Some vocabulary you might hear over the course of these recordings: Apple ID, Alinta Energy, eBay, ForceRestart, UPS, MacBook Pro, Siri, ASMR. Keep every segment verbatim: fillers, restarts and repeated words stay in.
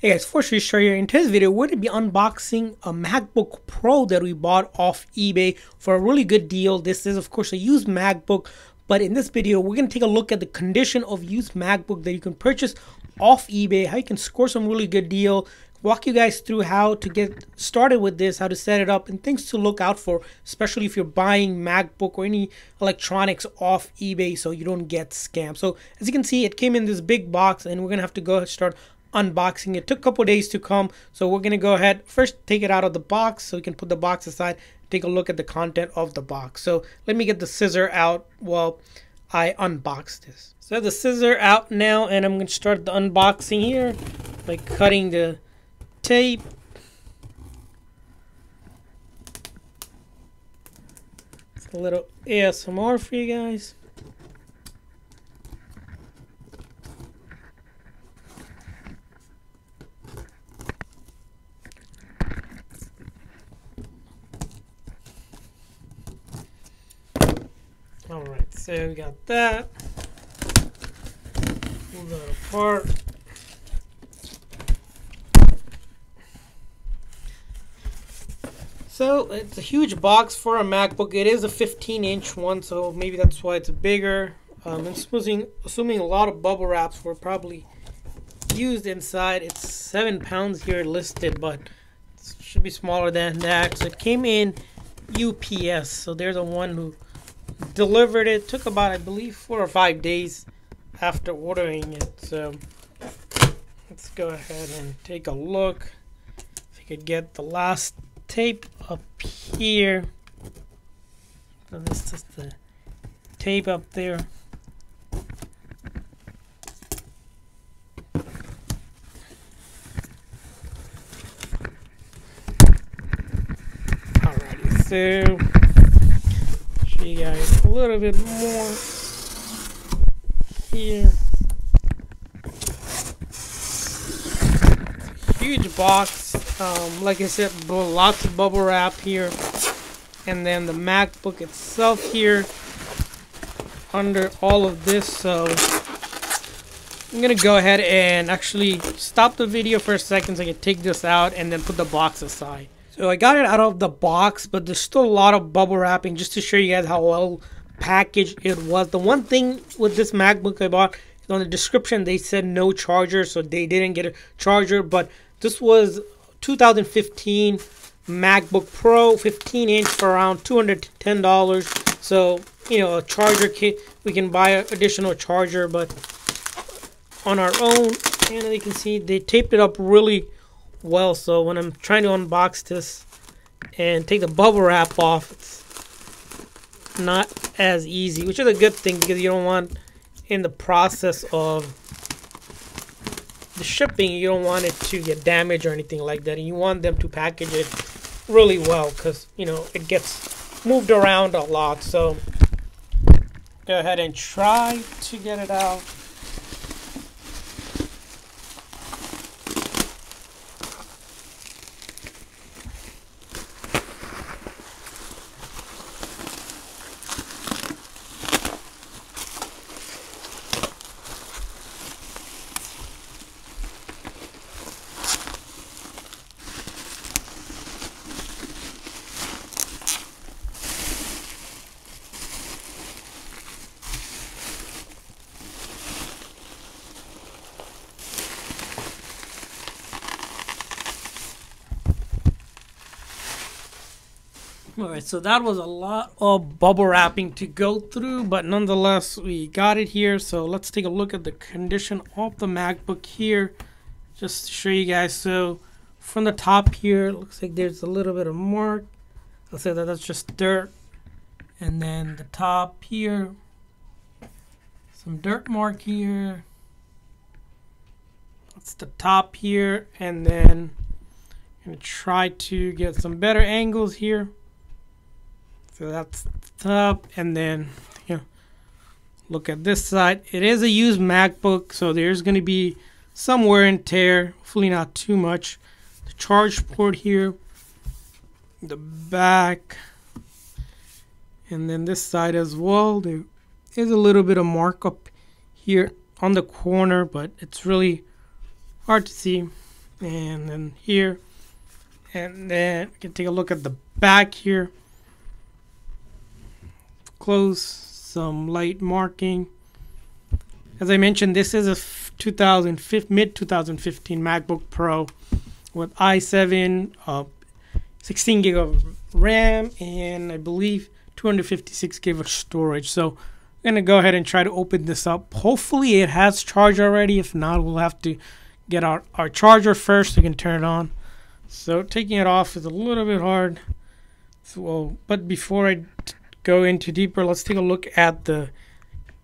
Hey guys, ForceRestart here. In today's video, we're going to be unboxing a MacBook Pro that we bought off eBay for a really good deal. This is, of course, a used MacBook, but in this video, we're going to take a look at the condition of used MacBook that you can purchase off eBay, how you can score some really good deal, walk you guys through how to get started with this, how to set it up, and things to look out for, especially if you're buying MacBook or any electronics off eBay so you don't get scammed. So as you can see, it came in this big box, and we're going to have to go start unboxing. It took a couple days to come, so we're gonna go ahead first take it out of the box so we can put the box aside, take a look at the content of the box. So let me get the scissor out while I unbox this. So I have the scissor out now, and I'm gonna start the unboxing here by cutting the tape. It's a little A S M R for you guys. Alright, so we got that. Pull that apart. So it's a huge box for a MacBook. It is a fifteen inch one, so maybe that's why it's bigger. Um, I'm assuming, assuming a lot of bubble wraps were probably used inside. It's seven pounds here listed, but it should be smaller than that. So it came in U P S, so there's a one who delivered it. Took about, I believe, four or five days after ordering it. So let's go ahead and take a look. If you could get the last tape up here. So this is the tape up there. Alrighty, so you guys a little bit more here. Huge box, um, like I said, lots of bubble wrap here, and then the MacBook itself here under all of this. So I'm gonna go ahead and actually stop the video for a second so I can take this out and then put the box aside. So I got it out of the box, but there's still a lot of bubble wrapping just to show you guys how well packaged it was. The one thing with this MacBook I bought, on the description they said no charger, so they didn't get a charger, but this was two thousand fifteen MacBook Pro fifteen inch for around two hundred ten dollars. So, you know, a charger kit, we can buy an additional charger, but on our own. And you can see they taped it up really well, so when I'm trying to unbox this and take the bubble wrap off, it's not as easy, which is a good thing because you don't want, in the process of the shipping, you don't want it to get damaged or anything like that, and you want them to package it really well because, you know, it gets moved around a lot. So go ahead and try to get it out. Alright, so that was a lot of bubble wrapping to go through, but nonetheless, we got it here. So let's take a look at the condition of the MacBook here, just to show you guys. So from the top here, looks like there's a little bit of mark. I'll say that that's just dirt. And then the top here, some dirt mark here. That's the top here. And then I'm going to try to get some better angles here. So that's the top, and then, you know, look at this side. It is a used MacBook, so there's going to be some wear and tear, hopefully not too much. The charge port here, the back, and then this side as well. There is a little bit of markup here on the corner, but it's really hard to see. and then here, and then we can take a look at the back here. Close, some light marking. As I mentioned, this is a two thousand fifteen, mid twenty fifteen MacBook Pro with i seven, uh, sixteen gig of RAM, and I believe two hundred fifty-six gig of storage. So I'm gonna go ahead and try to open this up. Hopefully it has charge already. If not, we'll have to get our, our charger first so we can turn it on. So taking it off is a little bit hard. So, well, but before I go into deeper, let's take a look at the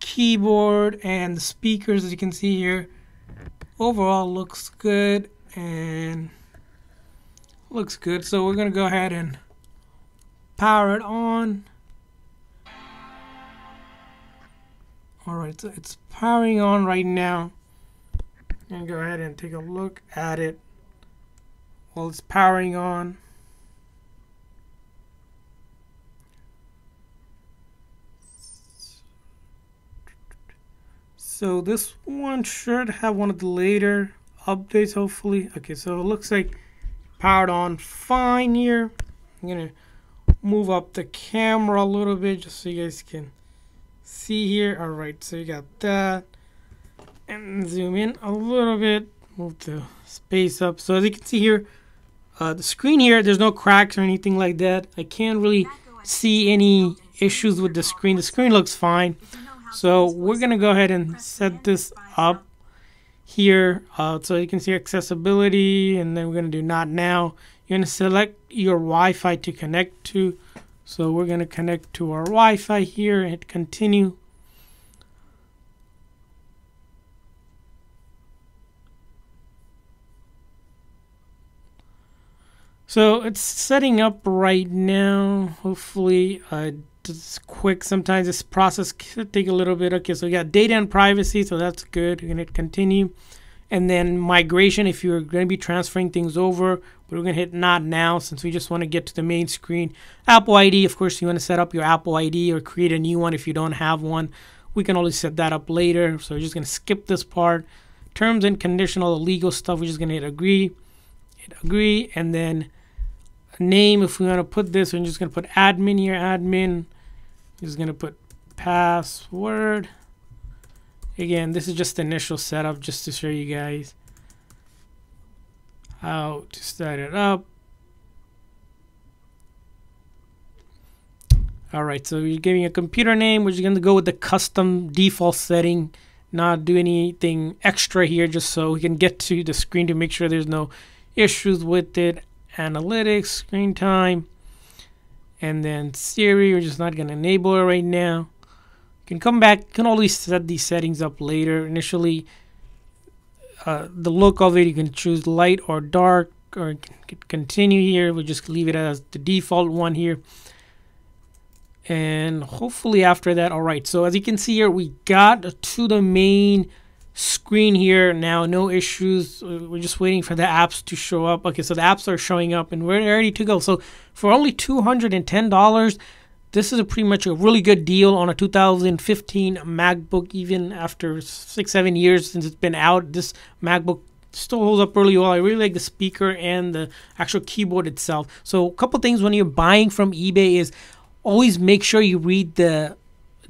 keyboard and the speakers. As you can see here, overall looks good and looks good. So we're gonna go ahead and power it on. All right, so it's powering on right now. And go ahead and take a look at it while it's powering on. So this one should have one of the later updates, hopefully. Okay, so it looks like powered on fine here. I'm gonna move up the camera a little bit just so you guys can see here. All right, so you got that. And zoom in a little bit, move the space up. So as you can see here, uh, the screen here, there's no cracks or anything like that. I can't really see any issues with the screen. The screen looks fine. So we're gonna go ahead and set this up here. Uh, so you can see accessibility, and then we're gonna do not now. You're gonna select your Wi-Fi to connect to. So we're gonna connect to our Wi-Fi here and hit continue. So it's setting up right now. Hopefully uh, it's quick. Sometimes this process could take a little bit. Okay, so we got data and privacy, so that's good. We're gonna hit continue. And then migration, if you're gonna be transferring things over, but we're gonna hit not now since we just wanna get to the main screen. Apple I D, of course, you wanna set up your Apple I D or create a new one if you don't have one. We can always set that up later. So we're just gonna skip this part. Terms and condition, all the legal stuff, we're just gonna hit agree, hit agree, and then name, if we want to put this, we're just going to put admin here, admin. We're just going to put password. Again, this is just the initial setup just to show you guys how to set it up. All right, so you're giving a computer name. We're just going to go with the custom default setting, not do anything extra here, just so we can get to the screen to make sure there's no issues with it. Analytics, screen time, and then Siri, we're just not going to enable it right now. You can come back, you can always set these settings up later. Initially, uh, the look of it, you can choose light or dark, or you can continue here. We'll just leave it as the default one here. And hopefully after that, all right. So as you can see here, we got to the main screen here now, no issues. We're just waiting for the apps to show up. Okay, so the apps are showing up and we're ready to go. So for only two hundred ten dollars, this is a pretty much a really good deal on a two thousand fifteen MacBook. Even after six seven years since it's been out, this MacBook still holds up really well. I really like the speaker and the actual keyboard itself. So a couple things when you're buying from eBay is always make sure you read the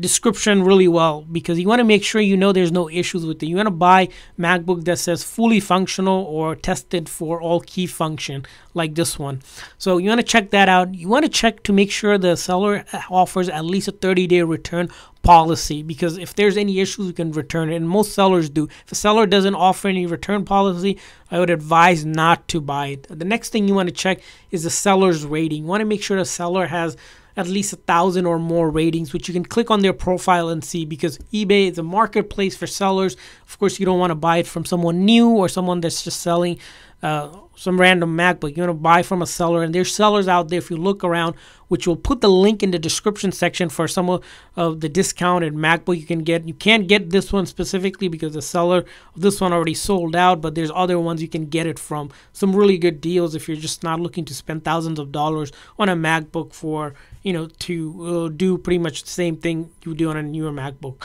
description really well, because you want to make sure you know there's no issues with it. You want to buy MacBook that says fully functional or tested for all key function like this one. So you want to check that out. You want to check to make sure the seller offers at least a thirty day return policy, because if there's any issues you can return it, and most sellers do. If a seller doesn't offer any return policy, I would advise not to buy it. The next thing you want to check is the seller's rating. You want to make sure the seller has at least a thousand or more ratings, which you can click on their profile and see, because eBay is a marketplace for sellers. Of course, you don't want to buy it from someone new or someone that's just selling uh, some random MacBook. You want to buy from a seller, and there's sellers out there if you look around, which will put the link in the description section for some of uh, the discounted MacBook you can get. You can't get this one specifically because the seller of this one already sold out, but there's other ones you can get it from. Some really good deals if you're just not looking to spend thousands of dollars on a MacBook for, you know, to uh, do pretty much the same thing you would do on a newer MacBook.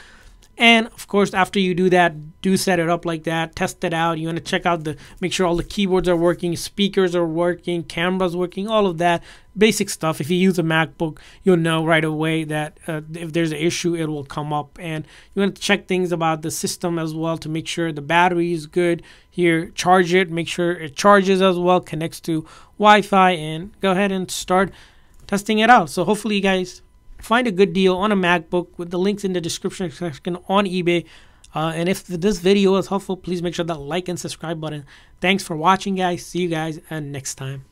And of course, after you do that, do set it up like that, test it out. You want to check out the, make sure all the keyboards are working, speakers are working, cameras working, all of that basic stuff. If you use a MacBook, you'll know right away that uh, if there's an issue, it will come up. And you want to check things about the system as well to make sure the battery is good. Here, charge it, make sure it charges as well, connects to Wi-Fi, and go ahead and start testing it out. So hopefully you guys find a good deal on a MacBook with the links in the description section on eBay. Uh, and if this video is helpful, please make sure that like and subscribe button. Thanks for watching, guys. See you guys uh, next time.